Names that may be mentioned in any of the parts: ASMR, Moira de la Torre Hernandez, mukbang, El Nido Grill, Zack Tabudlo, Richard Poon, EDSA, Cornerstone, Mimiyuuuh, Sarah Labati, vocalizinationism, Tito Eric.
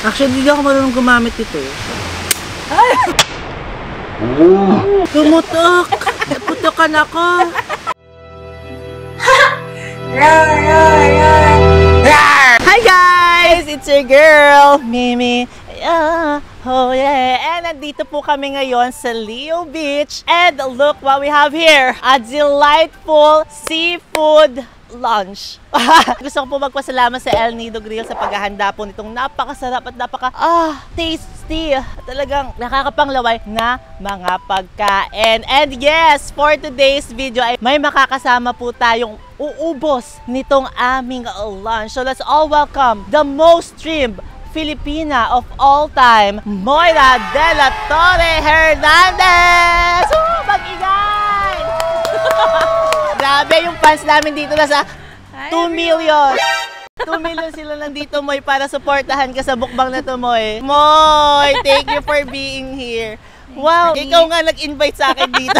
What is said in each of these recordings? Actually, hindi ako marunong gumamit ito. Ay! Oh. Tumutok! Putokan ako! Hi guys! It's your girl, Mimi. Oh yeah, and nandito po kami ngayon sa Leo Beach and look what we have here, a delightful seafood lunch. Gusto ko po magpasalamat sa El Nido Grill sa paghahanda po nitong napakasarap at napaka-tasty talagang nakakapanglaway na mga pagkain. And yes, for today's video ay may makakasama po tayong uubos nitong aming lunch. So let's all welcome the most streamed Filipina of all time, Moira de la Torre Hernandez! Woo! Mag-ingay! Grabe yung fans namin dito na sa 2 million. 2 million sila lang dito, Moy, para supportahan ka sa mukbang na to, Moy. Moy, thank you for being here. Wow, ikaw nga nag-invite sa akin dito.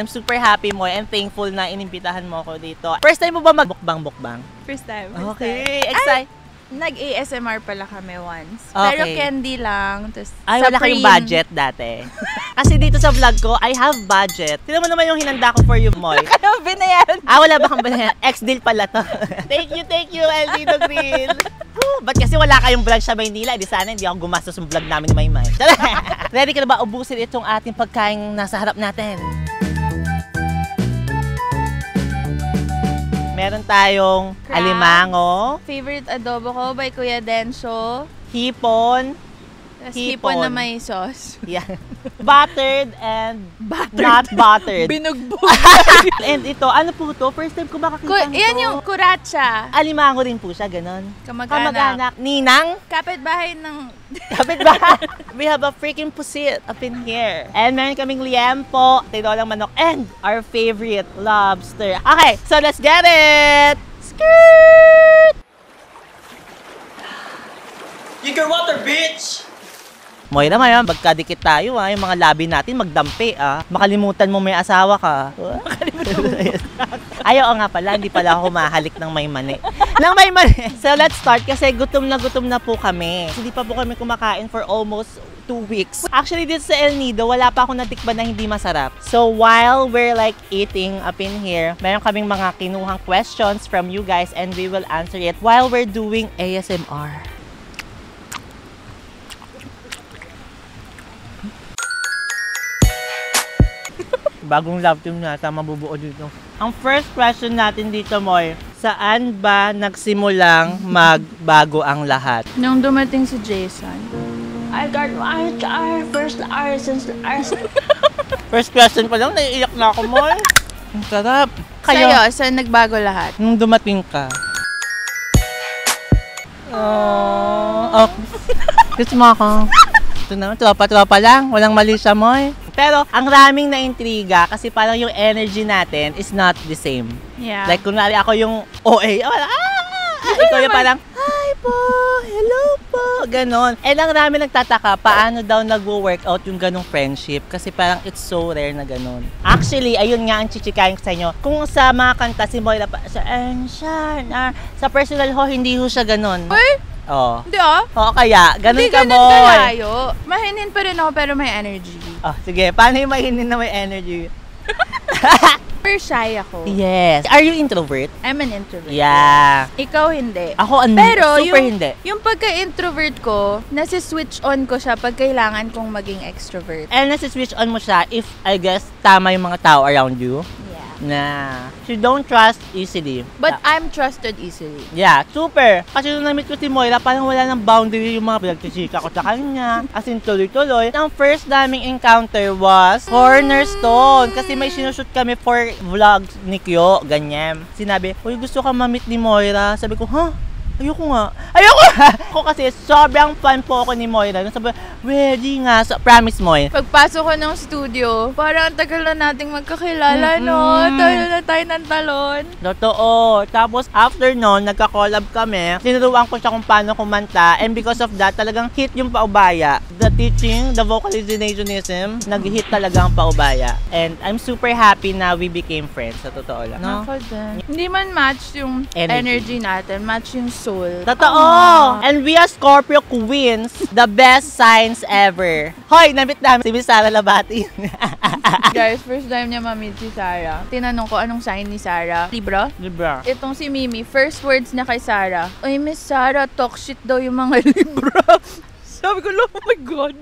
I'm super happy, Moy, and thankful na inimbitahan mo ako dito. First time mo ba mag-mukbang? First time. Okay, excited. Nag-ASMR pala kami once. Okay. Pero candy lang. Ay, wala kayong budget dati. Kasi dito sa vlog ko, I have budget. Sino mo naman yung hinanda ko for you, Moy? Wala kayong binayan. Ah, wala ba kang binayan? Ex-deal pala to. Thank you, El Nido Grill. Ba't kasi wala kayong vlog sa Maynila? Di sana hindi ako gumastos ng vlog namin ni Maymay. Ready ka na ba ubusin itong ating pagkain nasa harap natin? Meron tayong crabs, alimango. Favorite adobo ko by Kuya Denso. Hipon. Hipon na may sauce. Yeah. Buttered and not buttered. Binugbog. And ito, ano po ito? First time ko makakita nito. Yan yung kuratsa. Alimango rin po siya, ganun. Kamag-anak. Ninang. Kapitbahay ng... Kapitbahay. We have a freaking pusit up in here. And meron kaming liempo, tinolang manok, and our favorite, lobster. Okay, so let's get it! Skirt! Drink your water, bitch! Moira, mayan, magkadikit tayo ah. Yung mga labi natin, magdampi ah. Makalimutan mo may asawa ka. Makalimutan mo. Ayaw nga pala, hindi pala ako mahalik ng may mani. Nang may mani. So let's start kasi gutom na po kami. Hindi pa po kami kumakain for almost 2 weeks. Actually, dito sa El Nido, wala pa akong natikman na hindi masarap. So while we're like eating up in here, meron kaming mga kinuhang questions from you guys and we will answer it while we're doing ASMR. Bagong love team na sa mabubuo dito. Ang first question natin dito, Moy, saan ba nagsimulang magbago ang lahat? Nung dumating si Jason. I got my R, first R, since R. First question pa lang, naiiyak na ako, Moy. Ang sarap. Kayo, saan nagbago lahat? Nung dumating ka. Oh. Gusto mo ako. Ito na, tropa-tropa lang. Walang mali siya, Moy. Pero, ang raming naintriga kasi parang yung energy natin is not the same. Yeah. Like, kunwari ako yung OA, ikaw yung parang, hi po, hello po, ganon. And ang rami nagtataka, paano daw nag-workout yung ganong friendship? Kasi parang it's so rare na ganon. Actually, ayun nga ang chichikain ko sa inyo. Kung sa mga kanta, si Moira, sa personal ho, hindi ho siya ganon. Uy! Oo. Hindi oh? Oo, kaya. Ganun ka, Moy. Hindi ganun kalayo. Mahinin pa rin ako pero may energy. Oh, sige. Paano yung mahinin na may energy? Super shy ako. Yes. Are you introvert? I'm an introvert. Yeah. Ikaw hindi. Ako pero super yung, hindi. Yung pagka-introvert ko, nasi-switch on ko siya pag kailangan kong maging extrovert. And nasi-switch on mo siya if, I guess, tama yung mga tao around you. Nah. She don't trust easily. But I'm trusted easily. Yeah, super. Kasi nung na-meet ko si Moira, parang wala ng boundary yung mga pinagtisika ko sa kanya. As in, tuloy-tuloy. Ang first naming encounter was Cornerstone. Kasi may sinushoot kami for vlogs ni Kyo. Ganyan. Sinabi, uy, gusto ka ma-meet ni Moira. Sabi ko, huh? Ayoko nga. Ayoko! Ako kasi sobrang fan po ako ni Moira. Sabi, ready nga. So, promise, Moy. Pagpasok ko ng studio, parang tagal na nating magkakilala, no? Tayo na tayo ng talon. Totoo. Tapos, after noon, nagka-collab kami. Tinuruan ko siya kung paano kumanta. And because of that, talagang hit yung paubaya. The teaching, the vocalizationism, nag-hit talaga ang paubaya. And I'm super happy na we became friends. Sa totoo lang. No? Ako din. Hindi man match yung energy natin. Match yung soul. soul. Totoo! Aww. And we as Scorpio Queens, the best signs ever. Hoy, nabit namin si Miss Sarah Labati. Guys, first time niya mamit si Sarah. Tinanong ko, anong sign ni Sarah? Libra? Libra. Itong si Mimi, first words niya kay Sarah. Ay, Miss Sarah, talk shit daw yung mga Libra. Sabi ko, oh my God.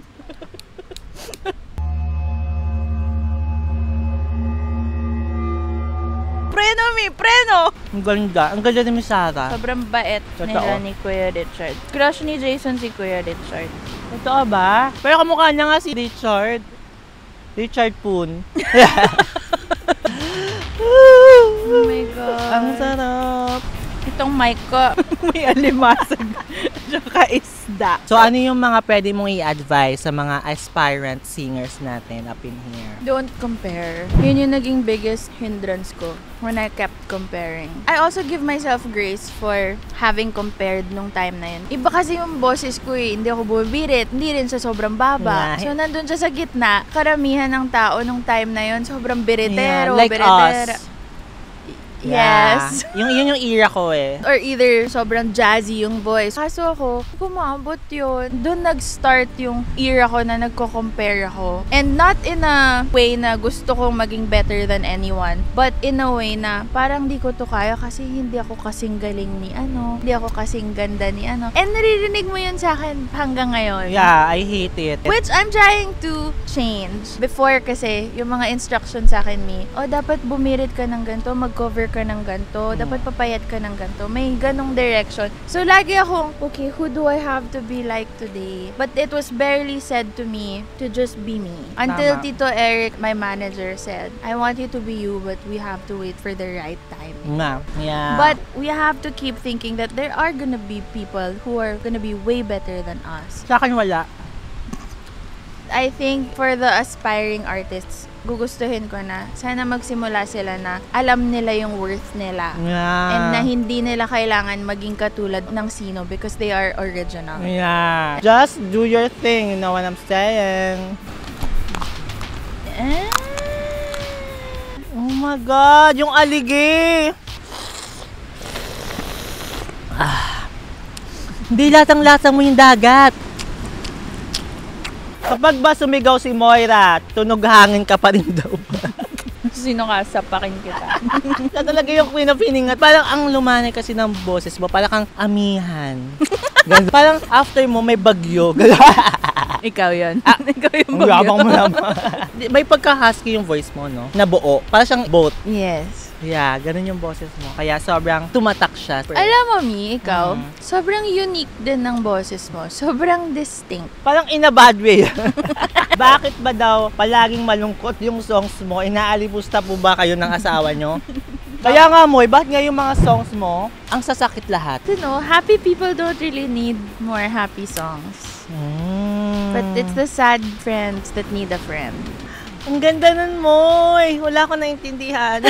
Preno mi! Preno! Ang ganda. Ang ganda ni Miss Sarah. Sobrang bait nila ni Kuya Richard. Crush ni Jason si Kuya Richard. Totoo ba? Pero kamukha niya nga si Richard. Richard Poon. Oh my God. Ang sarap. Itong mic ko, may alimasag tsaka isda. So ano yung mga pwede mong i-advise sa mga aspirant singers natin up in here? Don't compare. Yun yung naging biggest hindrance ko when I kept comparing. I also give myself grace for having compared nung time na yun. Iba kasi yung boses ko eh. Hindi ako bumibirit. Hindi rin sa sobrang baba. Yeah. So nandun siya sa gitna. Karamihan ng tao nung time na yun, sobrang biritero. Yeah, like biritero. Us. Yeah. Yes. Yung era ko eh. Or either sobrang jazzy yung voice. Kaso ako, kumabot yun. Doon nag-start yung era ko na nagko-compare ako. And not in a way na gusto kong maging better than anyone. But in a way na parang di ko to kaya kasi hindi ako kasing galing ni ano. Hindi ako kasing ganda ni ano. And naririnig mo yun sa akin hanggang ngayon. Yeah, I hate it. Which I'm trying to change. Before kasi, yung mga instructions sa akin me, oh dapat bumirit ka ng ganito, mag-cover ka ng ganito, dapat papayat ka ng ganito, may ganong direction. So, lagi akong, okay, who do I have to be like today? But it was barely said to me to just be me. Until Tito Eric, my manager, said, I want you to be you, but we have to wait for the right time. Yeah. But we have to keep thinking that there are gonna be people who are gonna be way better than us. Sa akin wala. I think for the aspiring artists, gugustuhin ko na sana magsimula sila na alam nila yung worth nila. Yeah. And na hindi nila kailangan maging katulad ng sino because they are original. Yeah. Just do your thing, you know what I'm saying? Oh my God, yung aligi! Hindi lasang-lasa mo yung dagat. Kapag ba sumigaw si Moira, tunog hangin ka pa rin daw ba? Sino ka, sapakin kita. Sa talaga yung pinapiningin. Parang ang lumanay kasi ng boses mo, parang kang amihan. Parang after mo may bagyo. Ikaw yun. Ah, ikaw yung bagyo. Ang yabang mo naman. May pagka-husky yung voice mo, no? Nabuo. Parang siyang boat. Yes. Yeah, ganun yung boses mo. Kaya sobrang tumatak siya. Alam mo, Mi, ikaw, sobrang unique din ng boses mo. Sobrang distinct. Parang in a bad way. Bakit ba daw palaging malungkot yung songs mo? Inaalipusta po ba kayo ng asawa nyo? Kaya nga mo, bakit nga yung mga songs mo, ang sasakit lahat? You know, happy people don't really need more happy songs. But it's the sad friends that need a friend. Ang ganda nun, Moy. Wala ko naintindihan.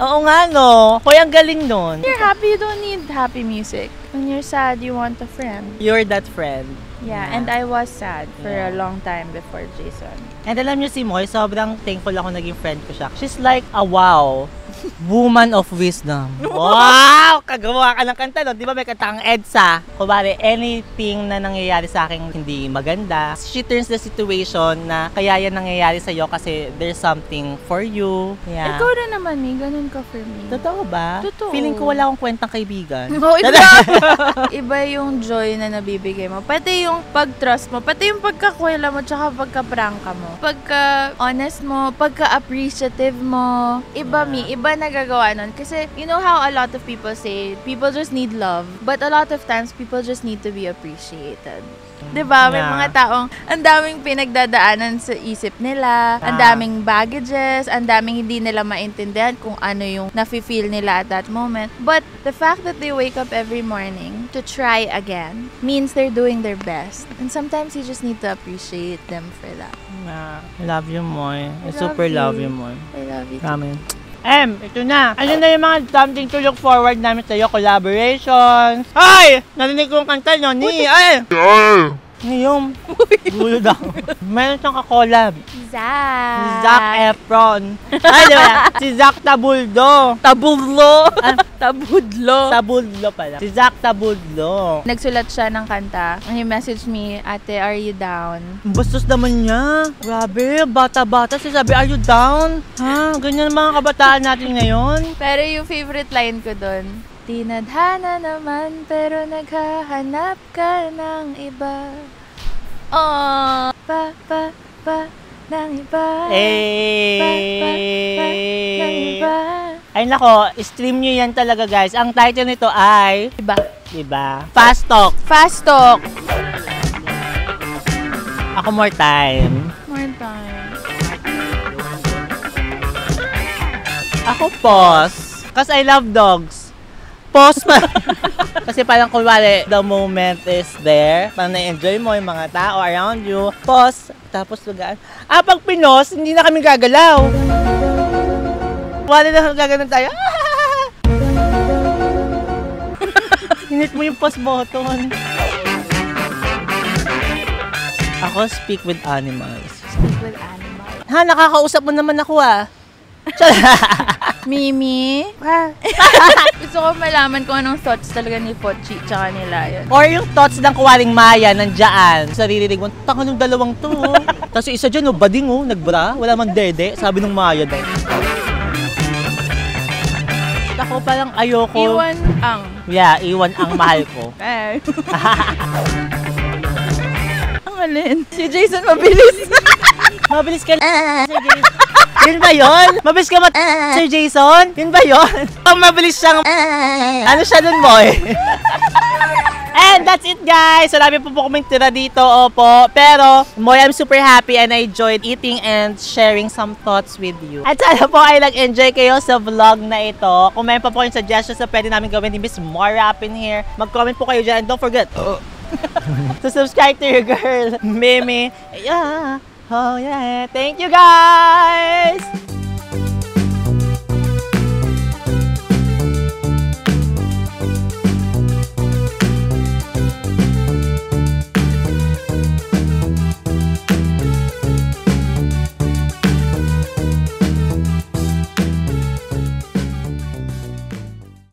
Oo nga, no? Hoy, ang galing nun. When you're happy, you don't need happy music. When you're sad, you want a friend. You're that friend. Yeah, and I was sad for a long time before Jason. And alam niyo si Moy, sobrang thankful ako naging friend ko siya. She's like a wow, woman of wisdom. Wow! Kagawa ka ng kanta, no? Di ba may kanta ang EDSA? Kumari, anything na nangyayari sa akin hindi maganda, she turns the situation na kaya yan nangyayari sa'yo kasi there's something for you. Yeah. Ikaw na naman, eh. Ganun ka for me. Totoo ba? Totoo. Feeling ko wala akong kwentang kaibigan. Oo, iba yung joy na nabibigay mo. Pati yung pag-trust mo, pati yung pagkakwela mo, tsaka pagka-prangka mo. Pagka-honest mo, pagka-appreciative mo. Iba, Mi. Iba nagagawa nun. Kasi, you know how a lot of people say, people just need love. But a lot of times, people just need to be appreciated. Diba? May mga taong, ang daming pinagdadaanan sa isip nila, ang daming baggages, ang daming hindi nila maintindihan kung ano yung nafe-feel nila at that moment. But the fact that they wake up every morning to try again means they're doing their best. And sometimes you just need to appreciate them for that. Yeah. Love you, Moy. I super love you, Moy. I love you too. Amen. Ito na. Ano na yung mga something to look forward namin sa'yo? Collaborations. Ay! Narinig ko yung kanta nyo ni... Ay! Niyom. Gulo daw. Meron siyang kakolab. Zack Efron. Ay, di ba? Si Zack Tabudlo. Tabudlo. Tabudlo. Tabudlo pala. Si Zack Tabudlo. Nagsulat siya ng kanta. He messaged me, "Ate, are you down?" Bastos naman niya. Grabe, bata-bata. Sabi, "Are you down?" Ha? Ganyan ang mga kabataan natin ngayon. Pero yung favorite line ko dun, "Tinadhana naman pero naghahanap ka ng iba. Oh, pa ng iba. Hey. Pa ng iba." Ay nako, stream nyo yan talaga guys. Ang title nito ay Iba. Iba. Fast Talk. Fast Talk. Ako more time. More time. Ako pause. Cause I love dogs. Pause man. Kasi parang kunwari, the moment is there. Parang na-enjoy mo yung mga tao around you. Pause. Tapos lugaan. Ah, pag pinos, hindi na kami gagalaw. Wala na gaganon tayo. Hinit mo yung pause button. Ako, speak with animals. Speak with animals. Ha, nakakausap mo naman ako ah. Mimi? Gusto ko malaman kung anong thoughts talaga ni Pochi tsaka ni Lion. Or yung thoughts ng kuwaring Maya nandiyan. Saririnig mo, tangan yung dalawang to. Tapos yung isa dyan, oh, bading oh, nagbra. Wala man dede. Sabi ng Maya dahil. Ako parang ayoko. Iwan ang. Yeah, iwan ang mahal ko. Ang alin. Si Jason mabilis. Mabilis ka si Jason. Yun ba yun? Mabilis ka Sir Jason? Yun ba yun? Ang mabilis siyang ano siya dun boy? And that's it guys! Marami po kumentira dito, opo. Pero, Moy, I'm super happy and I enjoyed eating and sharing some thoughts with you. At sana po ay nag-enjoy kayo sa vlog na ito. Kung mayroon pa po yung suggestions na pwede namin gawin ni Miss Moira up in here, mag-comment po kayo dyan and don't forget to subscribe to your girl, Mimi. Yeah! Oh yeah, thank you guys!